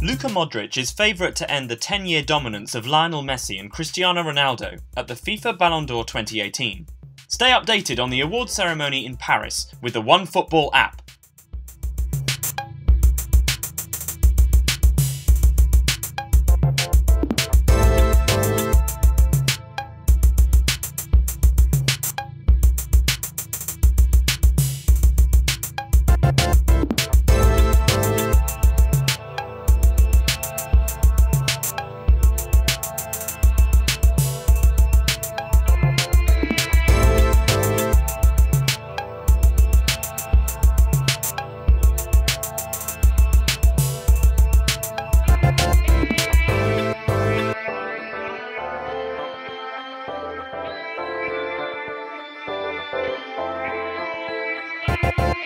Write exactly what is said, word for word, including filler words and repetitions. Luka Modric is favourite to end the ten-year dominance of Lionel Messi and Cristiano Ronaldo at the FIFA Ballon d'Or twenty eighteen. Stay updated on the award ceremony in Paris with the OneFootball app. We'll be